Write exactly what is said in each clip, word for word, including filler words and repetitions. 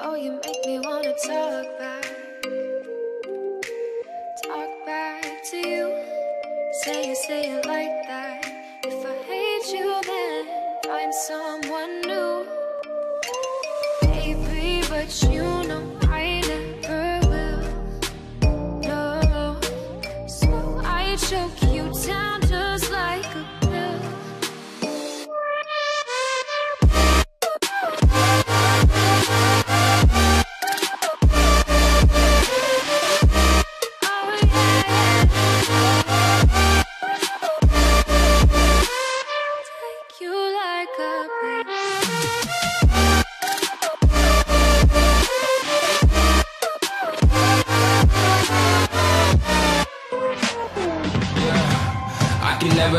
Oh, you make me wanna talk back, talk back to you. Say it, say it like that. If I hate you, then find someone new. Baby, but you know I never will. No, so I choke you down just like a never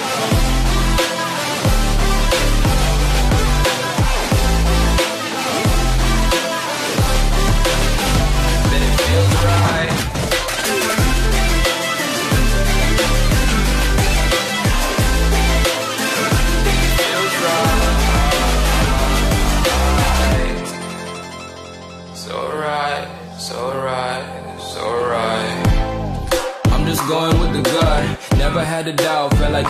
Going with the gut, never had a doubt, felt like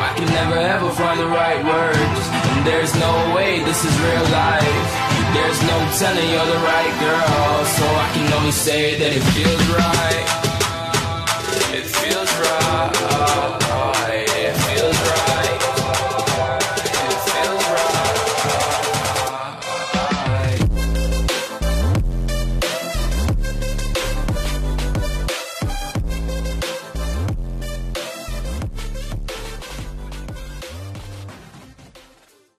I can never ever find the right words, and there's no way this is real life. There's no telling you're the right girl, so I can only say that it feels right.